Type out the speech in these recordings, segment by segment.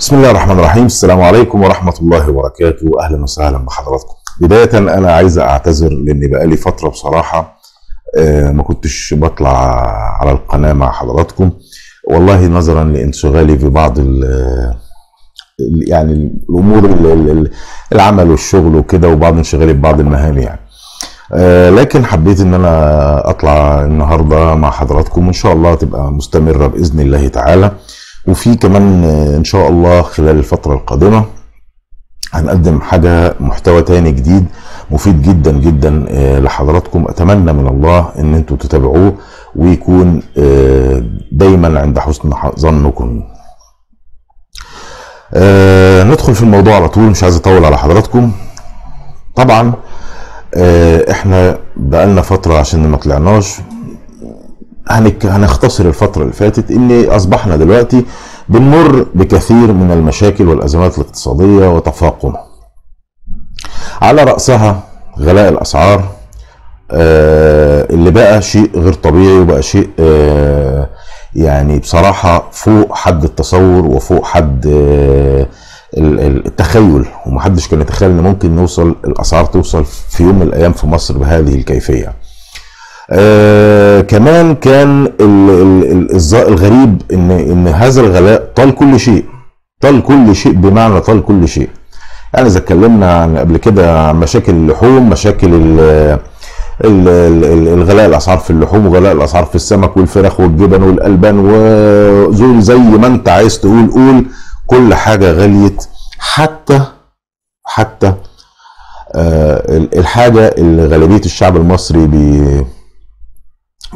بسم الله الرحمن الرحيم. السلام عليكم ورحمة الله وبركاته. أهلا وسهلا بحضراتكم. بداية أنا عايز أعتذر لأني بقالي فترة بصراحة ما كنتش بطلع على القناة مع حضراتكم، والله نظرا لانشغالي في بعض يعني الأمور، العمل والشغل وكده، وبعض انشغالي ببعض المهام يعني، لكن حبيت ان انا اطلع النهاردة مع حضراتكم، وان شاء الله تبقى مستمرة بإذن الله تعالى. وفي كمان ان شاء الله خلال الفترة القادمة هنقدم حاجة، محتوى تاني جديد مفيد جدا جدا لحضراتكم. اتمنى من الله ان انتوا تتابعوه ويكون دايما عند حسن ظنكم. ندخل في الموضوع على طول، مش عايز اطول على حضراتكم. طبعا احنا بقالنا فترة عشان ما طلعناش، هنختصر الفترة اللي فاتت، ان اصبحنا دلوقتي بنمر بكثير من المشاكل والازمات الاقتصادية وتفاقمها، على رأسها غلاء الاسعار اللي بقى شيء غير طبيعي، وبقى شيء يعني بصراحة فوق حد التصور وفوق حد التخيل، ومحدش كان يتخيل ان ممكن نوصل الاسعار توصل في يوم من الايام في مصر بهذه الكيفية. كمان كان الغريب ان هذا الغلاء طال كل شيء، بمعنى طال كل شيء. يعني اذا اتكلمنا عن قبل كده عن مشاكل اللحوم، مشاكل الغلاء الاسعار في اللحوم، وغلاء الاسعار في السمك والفراخ والجبن والالبان، وزول زي ما انت عايز تقول قول، كل حاجه غليت، حتى الحاجه اللي غالبيه الشعب المصري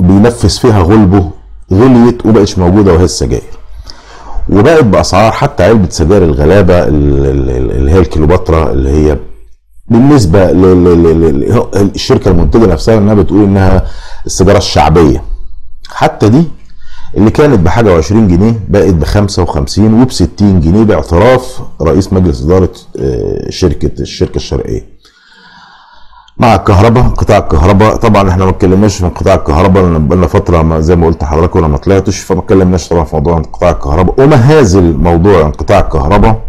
بينفس فيها غلبه غليت ومبقتش موجوده، وهي السجاير، وبقت باسعار. حتى علبه سجاير الغلابه اللي هي الكليوباترا، اللي هي بالنسبه للشركه المنتجه نفسها انها بتقول انها السيجاره الشعبيه، حتى دي اللي كانت بحاجه و20 جنيه بقت ب55 وب60 جنيه، باعتراف رئيس مجلس اداره الشركه الشرقيه. مع الكهرباء، قطاع الكهرباء، طبعا احنا ما اتكلمناش في قطاع الكهرباء لان بقالنا فتره زي ما قلت لحضراتكم انا ما طلعتش، فما اتكلمناش طبعا في موضوع قطاع الكهرباء، ومهازل موضوع قطاع الكهرباء.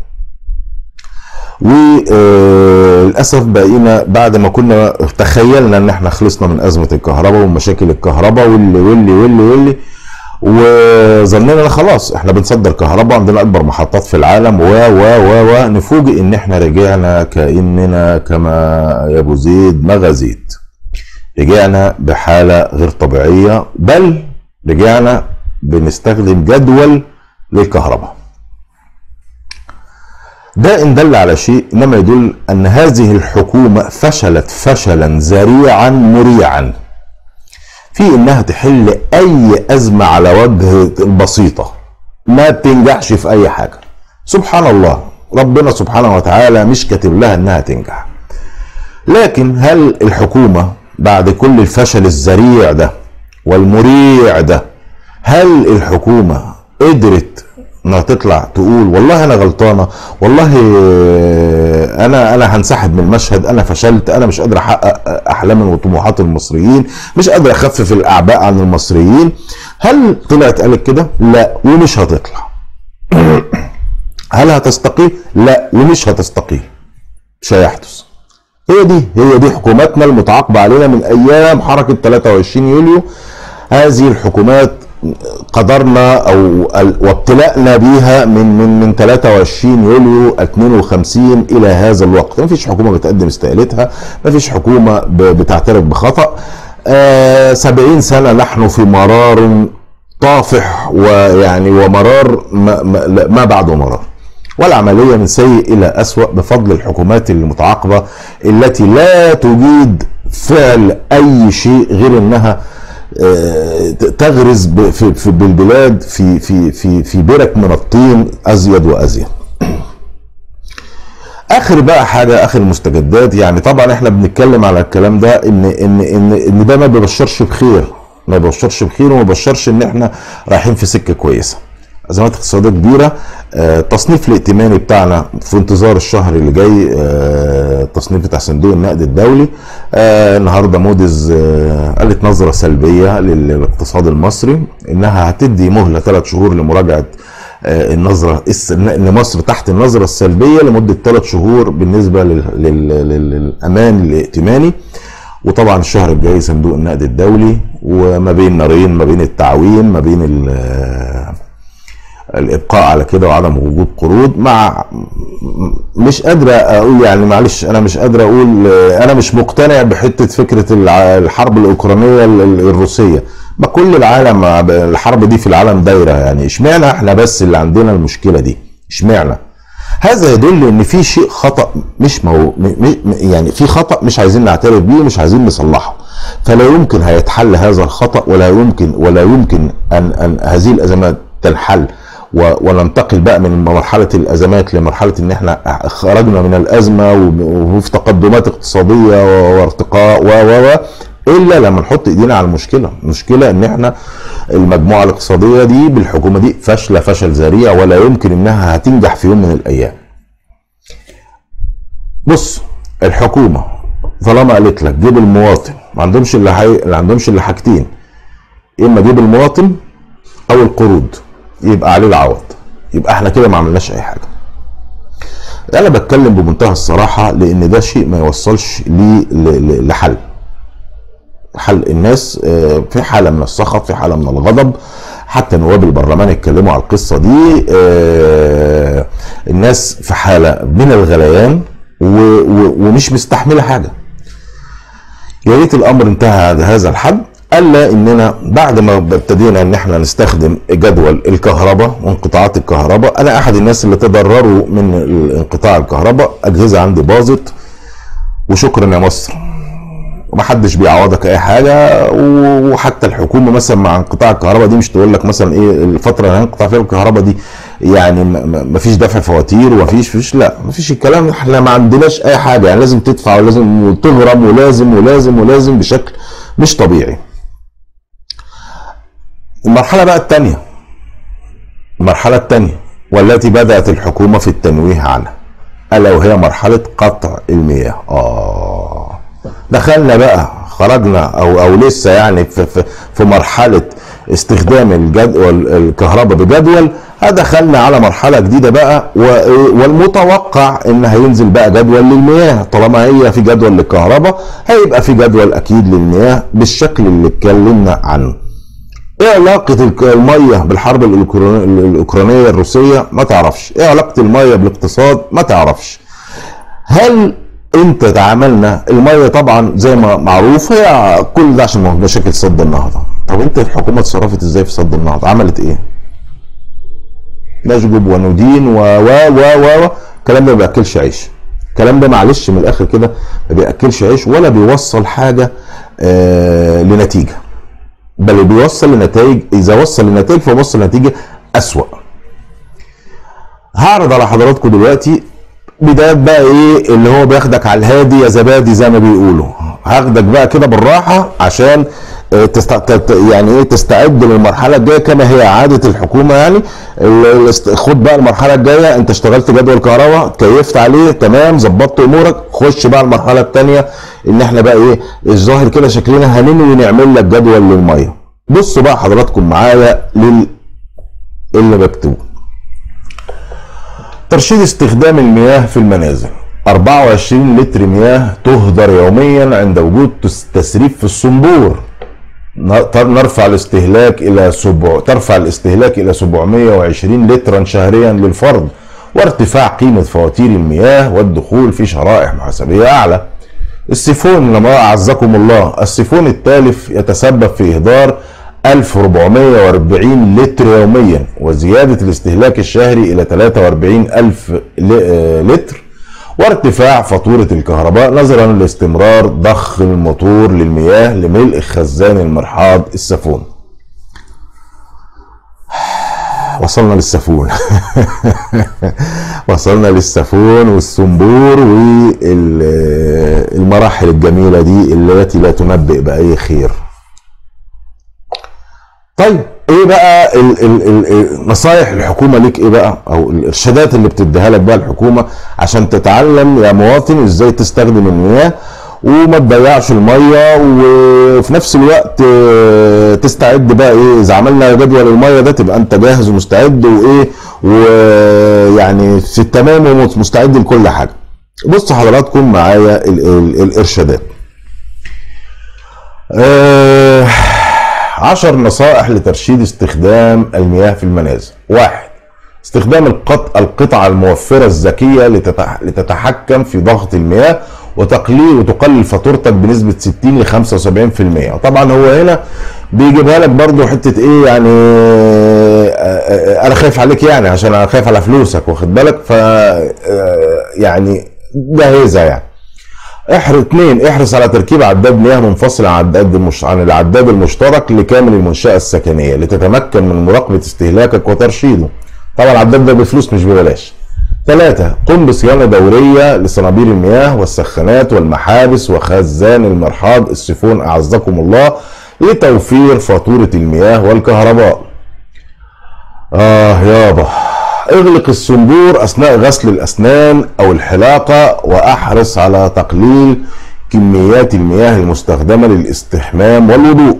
وللاسف بقينا بعد ما كنا تخيلنا ان احنا خلصنا من ازمه الكهرباء ومشاكل الكهرباء واللي وظننا ان خلاص احنا بنصدر كهرباء، عندنا اكبر محطات في العالم، و نفوجئ ان احنا رجعنا كاننا كما يا ابو زيد ما غزيت، رجعنا بحاله غير طبيعيه، بل رجعنا بنستخدم جدول للكهرباء. ده ان دل على شيء انما يدل ان هذه الحكومه فشلت فشلا ذريعا مريعا في انها تحل اي ازمه على وجه البسيطه، ما بتنجحش في اي حاجه. سبحان الله، ربنا سبحانه وتعالى مش كاتب لها انها تنجح. لكن هل الحكومه بعد كل الفشل الذريع ده والمريع ده، هل الحكومه قدرت انها تطلع تقول والله انا غلطانه، والله انا هنسحب من المشهد، انا فشلت، انا مش قادر احقق احلام وطموحات المصريين، مش قادر اخفف الاعباء عن المصريين؟ هل طلعت قالت كده؟ لا، ومش هتطلع. هل هتستقيل؟ لا، ومش هتستقيل، مش هيحدث. هي دي حكوماتنا المتعاقبه علينا من ايام حركه 23 يوليو. هذه الحكومات قدرنا وابتلأنا بيها من 23 يوليو 52 الى هذا الوقت. ما فيش حكومه بتقدم استقالتها، ما فيش حكومه بتعترف بخطأ. 70 سنه نحن في مرار طافح، ويعني ومرار ما بعده مرار، والعمليه من سيء الى أسوأ بفضل الحكومات المتعاقبه التي لا تجيد فعل اي شيء غير انها تغرز بالبلاد في برك من الطين ازيد وازيد. اخر بقى حاجه، اخر المستجدات، يعني طبعا احنا بنتكلم على الكلام ده ان ان ان ان ده ما بيبشرش بخير، وما بيبشرش ان احنا رايحين في سكه كويسه. ازمات اقتصاديه كبيره. التصنيف الائتماني بتاعنا في انتظار الشهر اللي جاي، التصنيف بتاع صندوق النقد الدولي. النهارده موديز قالت نظره سلبيه للاقتصاد المصري، انها هتدي مهله 3 شهور لمراجعه النظرة لمصر تحت النظرة السلبية لمدة 3 شهور بالنسبة للأمان الائتماني. وطبعا الشهر الجاي صندوق النقد الدولي، وما بين نارين، ما بين التعويم، ما بين الابقاء على كده وعدم وجود قروض. مع مش قادر اقول يعني معلش انا مش قادر اقول انا مش مقتنع بحته فكره الحرب الاوكرانيه الروسيه. ما كل العالم الحرب دي في العالم دايره، يعني اشمعنى احنا بس اللي عندنا المشكله دي؟ اشمعنى؟ هذا يدل ان في شيء خطا، مش ما هو يعني في خطا مش عايزين نعترف بيه، مش عايزين نصلحه. فلا يمكن هيتحل هذا الخطا، ولا يمكن ان هذه الازمات تنحل، وننتقل بقى من مرحله الازمات لمرحله ان احنا خرجنا من الازمه وفي تقدمات اقتصاديه وارتقاء و الا لما نحط ايدينا على المشكله. المشكله ان احنا المجموعه الاقتصاديه دي بالحكومه دي فاشله فشل ذريع، ولا يمكن انها هتنجح في يوم من الايام. بص، الحكومه طالما قالت لك جيب المواطن، ما عندهمش الا حاجتين، اما جيب المواطن او القروض يبقى عليه العوض. يبقى احنا كده ما عملناش اي حاجه. انا بتكلم بمنتهى الصراحه لان ده شيء ما يوصلش لحل. الناس في حاله من السخط، في حاله من الغضب، حتى نواب البرلمان اتكلموا على القصه دي. الناس في حاله من الغليان ومش مستحمله حاجه. يا ريت الامر انتهى هذا الحد، الا اننا بعد ما ابتدينا ان احنا نستخدم جدول الكهرباء وانقطاعات الكهرباء. انا احد الناس اللي تضرروا من انقطاع الكهرباء، اجهزه عندي باظت، وشكرا يا مصر، محدش بيعوضك اي حاجه. وحتى الحكومه مثلا مع انقطاع الكهرباء دي مش تقول لك مثلا ايه الفتره اللي هنقطع فيها الكهرباء دي يعني مفيش دفع فواتير ومفيش، لا مفيش الكلام، احنا ما عندناش اي حاجه، يعني لازم تدفع ولازم تهرب ولازم ولازم ولازم بشكل مش طبيعي. المرحله بقى الثانيه، والتي بدات الحكومه في التنويه عنها، الا وهي مرحله قطع المياه. دخلنا بقى خرجنا او لسه يعني في مرحله استخدام الجدول الكهرباء بجدول، دخلنا على مرحله جديده بقى، والمتوقع ان هينزل بقى جدول للمياه. طالما هي في جدول للكهرباء هيبقى في جدول اكيد للمياه بالشكل اللي اتكلمنا عنه. ايه علاقه الميه بالحرب الاوكرانيه الروسيه؟ ما تعرفش. ايه علاقه الميه بالاقتصاد؟ ما تعرفش. هل امتى تعاملنا؟ الميه طبعا زي ما معروف هي كل ده عشان مشاكل سد النهضه. طب انت الحكومه اتصرفت ازاي في سد النهضه؟ عملت ايه؟ نشجب وندين و و و و الكلام ده ما بياكلش عيش. الكلام ده معلش من الاخر كده ما بياكلش عيش، ولا بيوصل حاجه لنتيجه، بل بيوصل لنتائج. اذا وصل لنتائج فبيوصل لنتيجه اسوأ. هعرض على حضراتكم دلوقتي بداية بقى ايه اللي هو بياخدك على الهادي يا زبادي زي ما بيقولوا. هاخدك بقى كده بالراحه عشان يعني ايه تستعد للمرحله الجايه كما هي عاده الحكومه. يعني خد بقى المرحله الجايه، انت اشتغلت جدول كهرباء، كيفت عليه، تمام، ظبطت امورك، خش بقى المرحله الثانيه ان احنا بقى ايه الظاهر كده شكلنا هننوي نعمل لك جدول للميه. بصوا بقى حضراتكم معايا اللي مكتوب. ترشيد استخدام المياه في المنازل، 24 لتر مياه تهدر يوميا عند وجود تسريب في الصنبور. ترفع الاستهلاك الى 720 لترا شهريا للفرد، وارتفاع قيمة فواتير المياه والدخول في شرائح محاسبية اعلى. السيفون لما اعزكم الله، السيفون التالف يتسبب في اهدار 1440 لتر يوميا، وزيادة الاستهلاك الشهري الى 43000 لتر، وارتفاع فاتورة الكهرباء نظرا لاستمرار ضخ الموتور للمياه لملء خزان المرحاض السفون. وصلنا للسفون وصلنا للسفون والصنبور والمراحل الجميلة دي التي لا تنبئ بأي خير. طيب ايه بقى نصايح الحكومه ليك؟ ايه بقى او الارشادات اللي بتديها لك بقى الحكومه عشان تتعلم يا مواطن ازاي تستخدم المياه وما تضيعش الميه، وفي نفس الوقت تستعد بقى ايه اذا عملنا جدول الميه ده تبقى انت جاهز ومستعد وايه ويعني في التمام ومستعد لكل حاجه. بصوا حضراتكم معايا الارشادات. 10 نصائح لترشيد استخدام المياه في المنازل. 1. استخدام القطع الموفرة الذكية لتتحكم في ضغط المياه وتقلل فاتورتك بنسبة 60 ل 75%. وطبعا هو هنا بيجيبها لك برضو حتة ايه يعني انا خايف عليك يعني عشان انا خايف على فلوسك واخد بالك ف يعني جاهزة يعني. 2. احرص على تركيب عداد مياه منفصل عن العداد المشترك لكامل المنشأة السكنية لتتمكن من مراقبة استهلاكك وترشيده. طبعا العداد ده بفلوس مش ببلاش. 3. قم بصيانة دورية لصنابير المياه والسخانات والمحابس وخزان المرحاض السيفون أعزكم الله لتوفير فاتورة المياه والكهرباء. يابا. اغلق الصنبور أثناء غسل الأسنان أو الحلاقة وأحرص على تقليل كميات المياه المستخدمة للاستحمام والوضوء.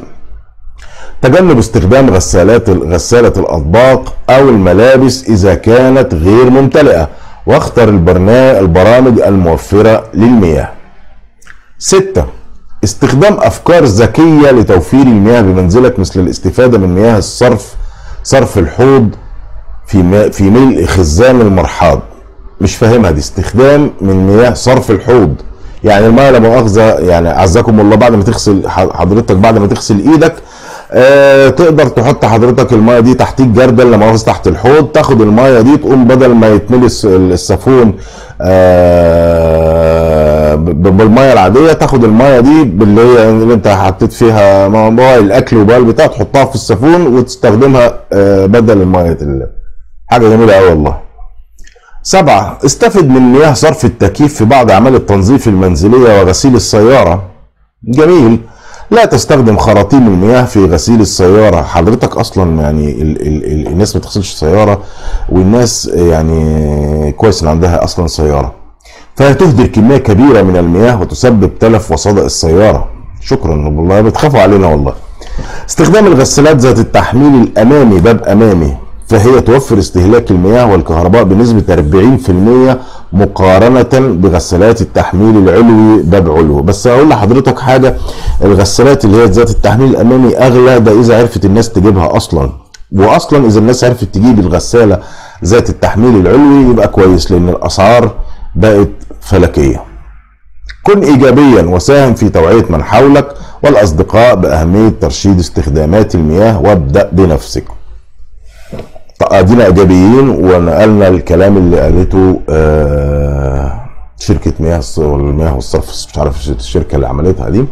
تجنب استخدام غسالة الأطباق أو الملابس إذا كانت غير ممتلئة واختر البرامج الموفرة للمياه. 6. استخدام أفكار ذكية لتوفير المياه بمنزلك مثل الاستفادة من مياه صرف الحوض في ملء خزان المرحاض. مش فاهمها دي، استخدام من مياه صرف الحوض يعني المياه لا مؤاخذة يعني أعزكم الله بعد ما تغسل حضرتك بعد ما تغسل إيدك تقدر تحط حضرتك المايه دي تحتيك جردل لما واقف تحت الحوض تاخد المايه دي تقوم بدل ما يتملي الصابون بالمايه العاديه تاخد المايه دي باللي هي اللي انت حطيت فيها مايه الاكل وبقى البتاع تحطها في الصابون وتستخدمها بدل المايه. حاجه جميله قوي والله. 7. استفد من مياه صرف التكييف في بعض اعمال التنظيف المنزليه وغسيل السياره. جميل. لا تستخدم خراطيم المياه في غسيل السياره، حضرتك اصلا يعني الناس ما بتغسلش السياره والناس يعني كويس ان عندها اصلا سياره. فهتهدر كميه كبيره من المياه وتسبب تلف وصدأ السياره. شكرا والله بتخافوا علينا والله. استخدام الغسالات ذات التحميل الامامي باب امامي فهي توفر استهلاك المياه والكهرباء بنسبه 40% مقارنة بغسالات التحميل العلوي باب علوي. بس هقول لحضرتك حاجة، الغسالات اللي هي ذات التحميل الامامي اغلى ده اذا عرفت الناس تجيبها اصلا، واصلا اذا الناس عرفت تجيب الغسالة ذات التحميل العلوي يبقى كويس لان الاسعار بقت فلكية. كن ايجابيا وساهم في توعية من حولك والاصدقاء باهمية ترشيد استخدامات المياه وابدأ بنفسك. ادينا ايجابيين ونقلنا الكلام اللي قالته شركه مياه والصرف مش عارف الشركه اللي عملتها دي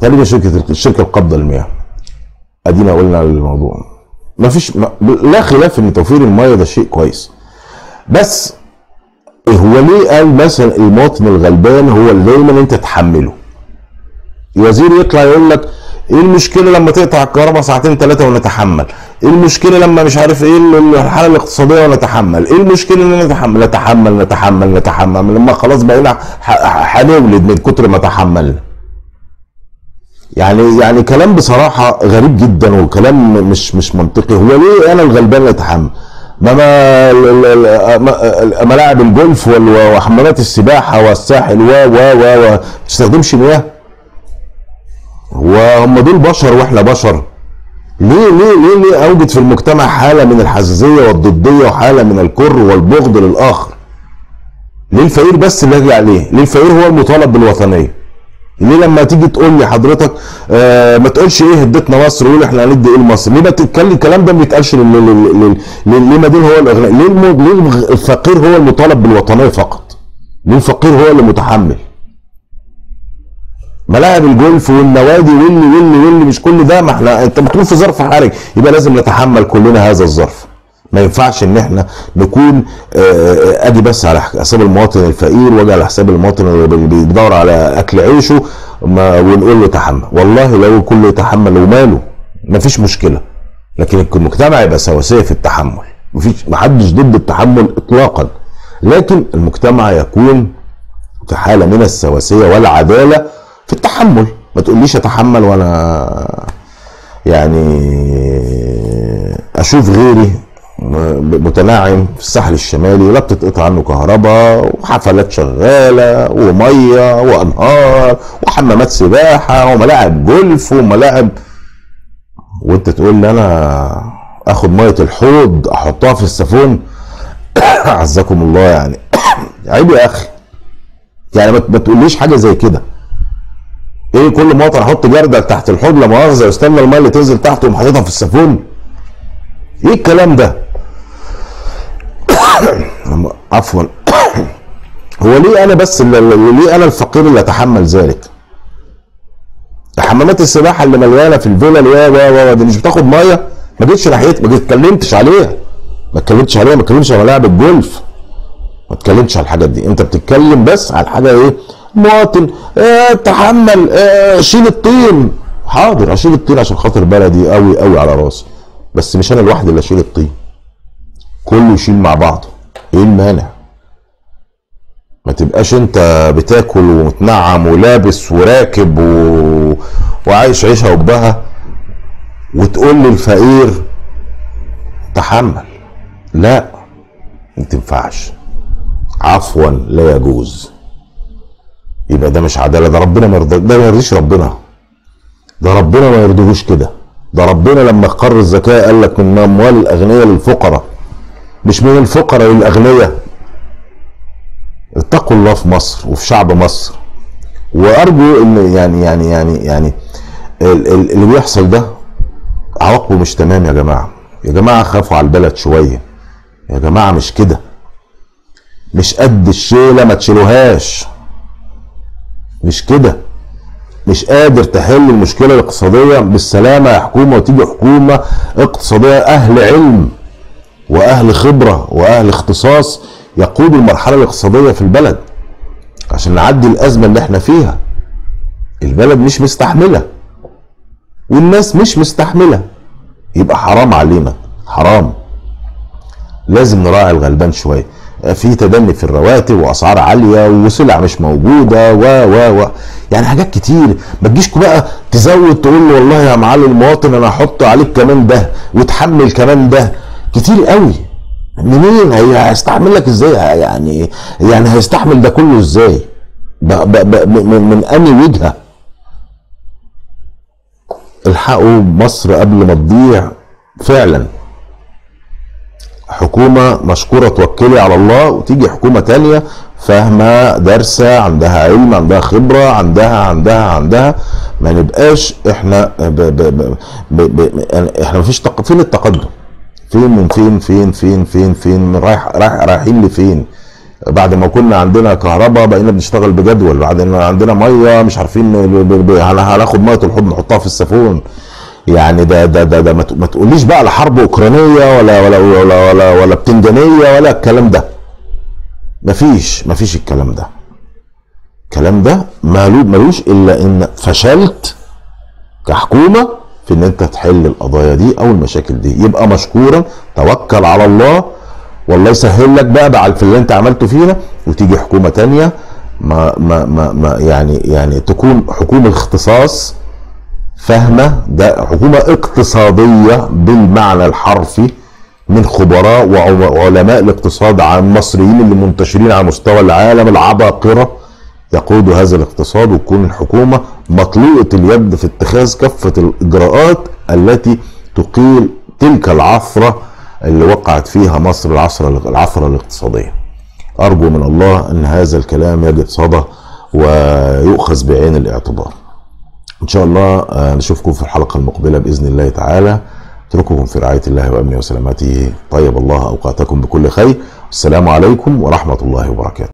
تقريبا الشركه القابضه للمياه. ادينا قلنا الموضوع مفيش لا خلاف ان توفير المياه ده شيء كويس، بس هو ليه قال مثلا المواطن الغلبان هو اللي دايما انت تحمله؟ الوزير يطلع يقول لك ايه المشكله لما تقطع الكهرباء ساعتين ثلاثه ونتحمل؟ ايه المشكله لما مش عارف ايه الحاله الاقتصاديه ونتحمل؟ ايه المشكله ان نتحمل؟ نتحمل نتحمل نتحمل لما خلاص بقينا هنولد من كتر ما تحملنا. يعني كلام بصراحه غريب جدا وكلام مش منطقي. هو ليه انا الغلبان اللي اتحمل؟ ملاعب الجولف وحمامات السباحه والساحل و تستخدمش مياه؟ وهم دول بشر واحنا بشر. ليه اوجد في المجتمع حاله من الحزازيه والضديه وحاله من الكر والبغض للاخر؟ ليه الفقير بس اللي اجي عليه؟ ليه الفقير هو المطالب بالوطنيه؟ ليه لما تيجي تقول لي حضرتك ما تقولش ايه هدتنا مصر وقول احنا هندي ايه لمصر؟ ليه ما تتكلم الكلام ده ما بيتقالش ليه ما دين هو الاغنياء؟ ليه الفقير هو المطالب بالوطنيه فقط؟ ليه الفقير هو اللي متحمل؟ ملاعب الجولف والنوادي واللي مش كل ده ما احنا انت بتقول في ظرف حرج يبقى لازم نتحمل كلنا هذا الظرف. ما ينفعش ان احنا نكون ادي بس على حساب المواطن الفقير واجي على حساب المواطن اللي بيدور على اكل عيشه ونقول له تحمل. والله لو كله يتحمل وماله ما فيش مشكله، لكن المجتمع يبقى سواسيه في التحمل، ما حدش ضد التحمل اطلاقا، لكن المجتمع يكون في حالة من السواسية والعدالة في التحمل. ما تقوليش اتحمل وانا يعني اشوف غيري متناعم في الساحل الشمالي ولا بتتقطع عنه كهرباء وحفلات شغالة ومية وانهار وحمامات سباحة وملاعب جولف وملاعب، وانت تقول لي انا اخد مية الحوض احطها في السفون عزكم الله، يعني عيب يا اخي، يعني ما تقوليش حاجة زي كده. ايه كل مواطن احط جردل تحت الحوض لا مؤاخذة واستنى المية اللي تنزل تحته وأقوم حاططها في السفون؟ ايه الكلام ده؟ عفوا هو ليه انا بس ليه انا الفقير اللي اتحمل ذلك؟ حمامات السباحه اللي مليانه في الفلل دي مش بتاخد ميه، ما جيتش ناحيتها، ما اتكلمتش عليها، ما اتكلمتش على لعب الجولف، ما اتكلمتش على الحاجات دي. انت بتتكلم بس على الحاجه ايه؟ مواطن اتحمل شيل الطين. حاضر اشيل الطين عشان خاطر بلدي قوي قوي على راسي، بس مش انا لوحدي اللي اشيل الطين، كله يشيل مع بعضه. ايه المانع؟ ما تبقاش انت بتاكل ومتنعم ولابس وراكب وعايش عيشه وبها وتقول للفقير تحمل. لا ما تنفعش، عفوا لا يجوز. يبقى ده مش عداله، ده ربنا ما يرضى، ده ما يرضيش ربنا، ده ربنا ما يرضيهوش كده. ده ربنا لما اقر الزكاه قال لك من اموال الاغنياء للفقراء، مش من الفقراء للاغنياء. اتقوا الله في مصر وفي شعب مصر، وارجو ان يعني اللي بيحصل ده عواقبه مش تمام يا جماعه. يا جماعه خافوا على البلد شويه يا جماعه، مش كده، مش قد الشيله ما تشيلوهاش، مش كده. مش قادر تحل المشكله الاقتصاديه بالسلامه يا حكومه، وتيجي حكومه اقتصاديه اهل علم واهل خبره واهل اختصاص يقود المرحله الاقتصاديه في البلد عشان نعدي الازمه اللي احنا فيها. البلد مش مستحمله والناس مش مستحمله، يبقى حرام علينا، حرام. لازم نراعي الغلبان شويه. في تدني في الرواتب واسعار عاليه وسلع مش موجوده و يعني حاجات كتير. ما تجيش بقى تزود تقول له والله يا معالي المواطن انا هحط عليك كمان ده وتحمل كمان ده كتير قوي. منين هيستحمل لك ازاي؟ يعني هيستحمل ده كله ازاي؟ من انهي وجهه؟ الحقوا مصر قبل ما تضيع فعلا. حكومه مشكوره توكلي على الله، وتيجي حكومه ثانيه فاهمه دارسه عندها علم عندها خبره عندها ما نبقاش احنا احنا مفيش فين التقدم؟ فين رايحين لفين؟ بعد ما كنا عندنا كهرباء بقينا بنشتغل بجدول، بعد ما عندنا ميه مش عارفين هناخد ميه الحوض نحطها في السفون. يعني ده ما تقوليش بقى لا حرب اوكرانيه ولا ولا ولا ولا ولا بتنجانيه ولا الكلام ده. مفيش الكلام ده. الكلام ده ملوش الا ان فشلت كحكومه في ان انت تحل القضايا دي او المشاكل دي. يبقى مشكورا، توكل على الله، والله يسهل لك بقى في اللي انت عملته فينا، وتيجي حكومه ثانيه ما يعني تكون حكومه اختصاص فاهمه، ده حكومه اقتصاديه بالمعنى الحرفي من خبراء وعلماء الاقتصاد عن مصريين اللي منتشرين على مستوى العالم، العباقره يقودوا هذا الاقتصاد، وتكون الحكومه مطلوقه اليد في اتخاذ كافه الاجراءات التي تقيل تلك العثره اللي وقعت فيها مصر، العثره الاقتصاديه. ارجو من الله ان هذا الكلام يجد صدى ويؤخذ بعين الاعتبار. ان شاء الله نشوفكم في الحلقه المقبله باذن الله تعالى. اترككم في رعايه الله وامنه وسلامته، طيب الله اوقاتكم بكل خير، والسلام عليكم ورحمه الله وبركاته.